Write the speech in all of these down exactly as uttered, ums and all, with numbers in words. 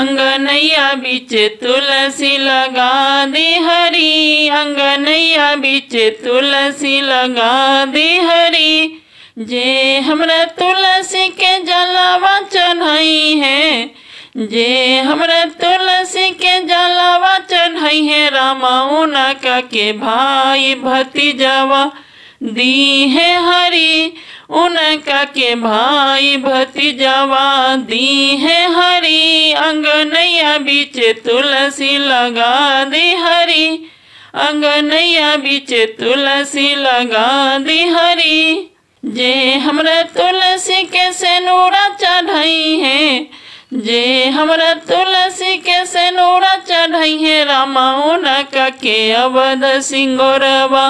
अंगनैया बीच तुलसी लगा दे हरी, अंगनैया बीच तुलसी लगा दे हरी। जे हमरा तुलसी के जलावा चढ़ाई है, जे हमरा तुलसी के जलावा चढ़ाई है, रामाउना का के भाई भतीजावा दी है हरी, उनका के भाई भतीजावा दी है हरी। अंगनैया बीच तुलसी लगा दे हरी, अंगनैया बीच तुलसी लगा दे हरी। जे हमरा तुलसी के सेनूरा चढ़ाई है, जे हमरा तुलसी के सेनूरा चढ़ाई है, रामाउना का के अवध सिंगोरवा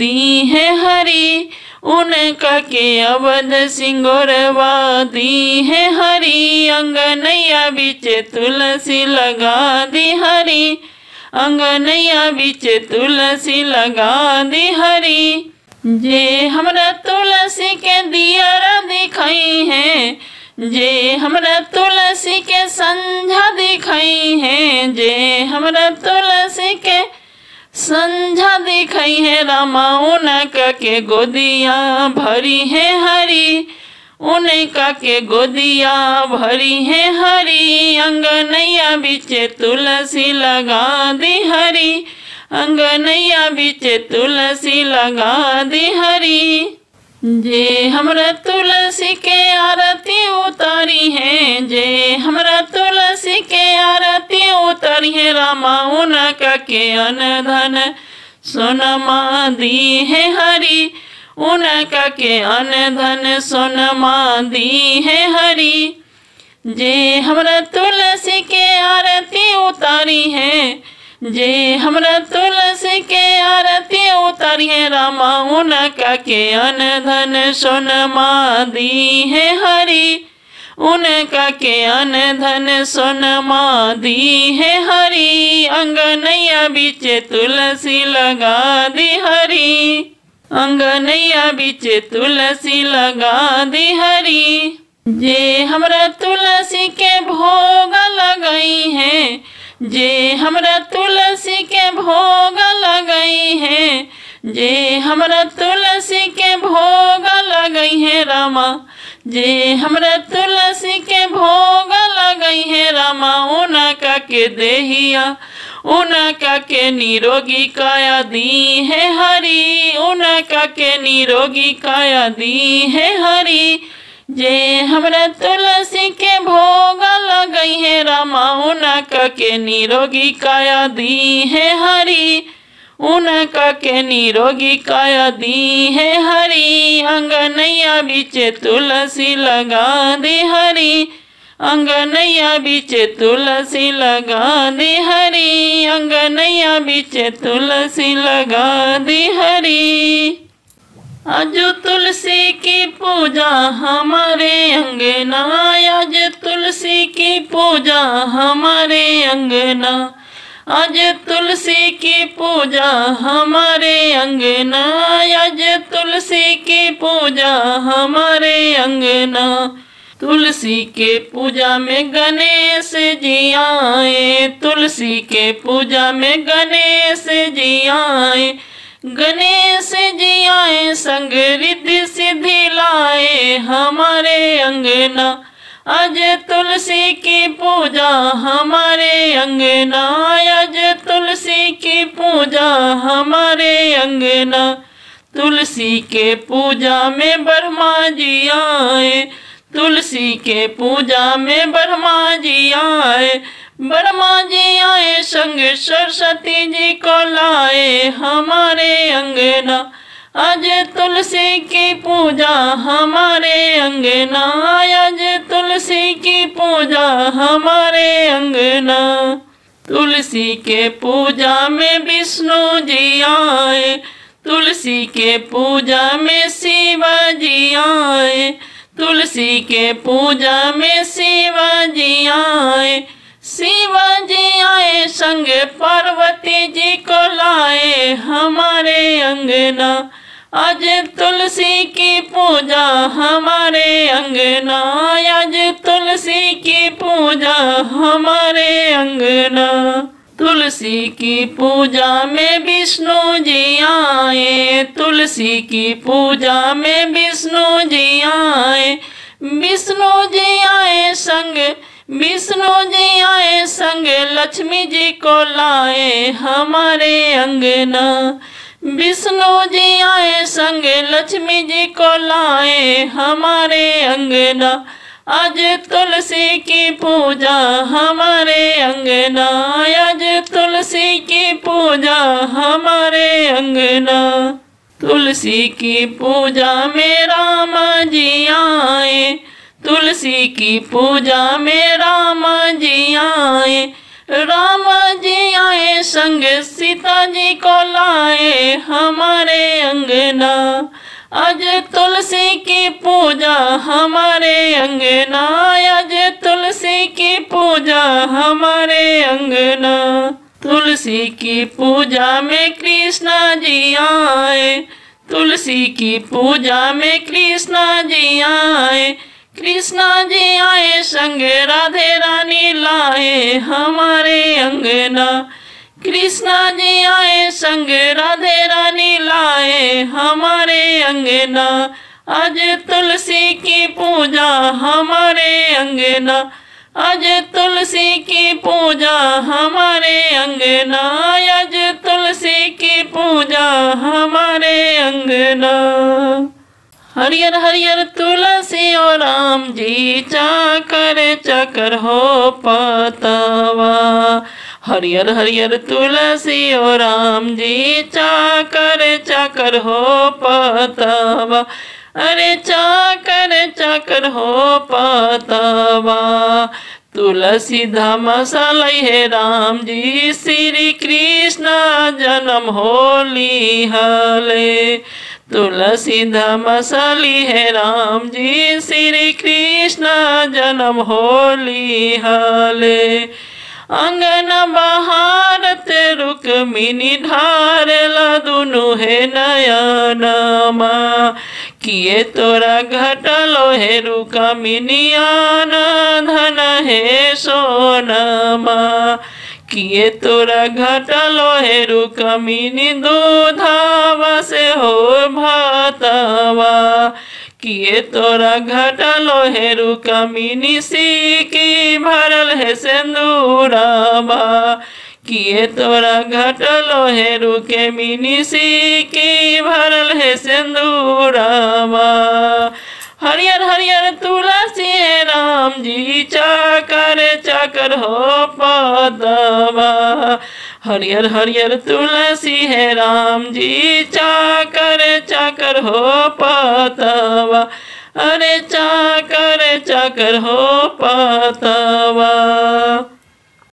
दी है हरी, उनका के अवध सिंगोरवा दी है हरी। अंगनैया बीच तुलसी लगा दी हरी, अंगनैया बीच तुलसी लगा दी हरी। जे हमरा तुलसी के दियारा दिखाई है, जे हमरा तुलसी के संझा दिखाई है, जे हमरा तुलसी के संझा दिखाई है, रामाउना का के गोदिया भरी है हरी, उनका के गोदिया भरी है हरी। अंगनैया बीच तुलसी लगा दी हरी, अंगनैया बीच तुलसी लगा दी हरी। जे हमरा तुलसी के आरती उतारी है, जे हमरा तुलसी के आरती उतारी है, रामाउना का के अनधन सोनमा दी है हरी, उनका के अनधन सोनमा दी है हरी। जे हमरा तुलसी के आरती उतारी है, जे हमरा तुलसी के आरती उतारी है, रामाउना का के अनधन सोनमा दी है हरी, उनका के अनधन सोनमा दी है हरी। अंगनैया बीच तुलसी लगा दी हरी, अंगनैया बीच तुलसी लगा दी हरी। जे हमरा तुलसी के भोग लगाई है, जे हमरा तुलसी के भोग लगाई है, जे हमरा तुलसी के भोग लगाई है, रामा जे हमरा तुलसी के भोग लगाई है, रामा उनका के देहिया उनका के निरोगी काया दी है हरी, उनका के निरोगी काया दी है हरी। जे हमरा तुलसी के भोग लगाई है, रामाउना का के निरोगी काया दी है हरी, उनका के निरोगी काया दी है हरी। अंगनैया बीच तुलसी लगा दे हरी, अंगनैया बीच तुलसी लगा दे हरी, अंगनैया बीच तुलसी लगा दे हरी। आज तुलसी की पूजा हमारे अंगना, आज तुलसी की पूजा हमारे अंगना, आज तुलसी की पूजा हमारे अंगना, आज तुलसी की पूजा हमारे अंगना। तुलसी के पूजा में गणेश जी आए, तुलसी के पूजा में गणेश जी आए, गणेश जी आए संग रिद्धि सिद्धि लाए हमारे अंगना। आज तुलसी की पूजा हमारे अंगना, आज तुलसी की पूजा हमारे अंगना। तुलसी के पूजा में ब्रह्मा जी आए, तुलसी के पूजा में ब्रह्मा जी आए, ब्रह्मा जी आए संग सरस्वती जी को लाए हमारे अंगना। आज तुलसी की पूजा हमारे अंगना, आज तुलसी की पूजा हमारे अंगना। तुलसी के पूजा में विष्णु जी आए, तुलसी के पूजा में शिव जी आए, तुलसी के पूजा में शिव जी आए, शिव जी आए संग पार्वती जी को लाए हमारे अंगना। आज तुलसी की पूजा हमारे अंगना, आज तुलसी की पूजा हमारे अंगना। तुलसी की पूजा में विष्णु जी आए, तुलसी की पूजा में विष्णु जी आए, विष्णु जी आए संग, विष्णु जी आए संग, लक्ष्मी जी को लाए हमारे अंगना। विष्णु जी आए संग, लक्ष्मी जी को लाए हमारे अंगना। आज तुलसी की पूजा हमारे अंगना, आज तुलसी की पूजा हमारे अंगना। तुलसी की पूजा में राम जी आए, तुलसी की पूजा में राम जी आए, राम जी आए संग, सीता जी को लाए हमारे अंगना। आज तुलसी की पूजा हमारे अंगना, आज तुलसी की पूजा हमारे अंगना। तुलसी की पूजा में कृष्णा जी आए, तुलसी की पूजा में कृष्णा जी आए, कृष्णा जी आए संग, राधे रानी लाए हमारे अंगना। कृष्णा जी आए संग, राधे रानी लाए हमारे अंगना। आज तुलसी की पूजा हमारे अंगना, आज तुलसी की पूजा हमारे अंगना, आज तुलसी की पूजा हमारे अंगना। हरियर हरियर तुलसी ओ राम जी, चाकर चाकर हो पतावा। हरियर हरियर तुलसी ओ राम जी, चाकर चाकर हो पतावा, अरे चाकर चाकर हो पतावा। तुलसी धाम सलई है राम जी, श्री कृष्ण जन्म होली हले। तुलसी धाम सली है राम जी, श्री कृष्ण जन्म होली हाले। अंगन बहारत रुक्मिणी ढार लदुनु है नयनमा, किए तोरा घटलो है रुक्मिणी आनंदन है सोनमा। किए तोरा घटलो है रुक्मिणी दूधावा से हो भातावा, किए तोरा घटलो है रुक्मिणी सीकी भरल है सिंदूरावा। किए तोरा घटलो है रुक्मिणी सीकी भरल है सिंदूरावा। हरियर हरियर तुलसी है राम जी, चाकर चाकर हो पतावा। हरियर हरियर तुलसी है राम जी, चाकर चाकर हो पतावा, अरे चाकर चाकर हो पतावा।